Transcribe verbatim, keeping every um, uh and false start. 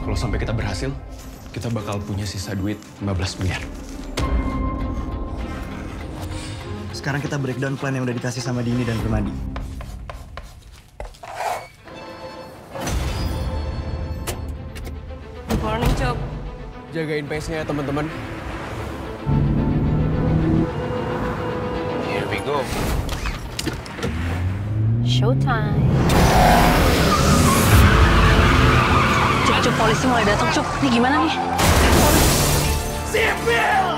Kalau sampai kita berhasil, kita bakal punya sisa duit lima belas miliar. Sekarang kita breakdown plan yang udah dikasih sama Dini dan Permadi. Good morning, Cok. Jagain pace-nya ya, teman-teman. Here we go. Showtime. Cok, Cok, polisi mulai datang, Cok. Ini gimana nih? Sipil!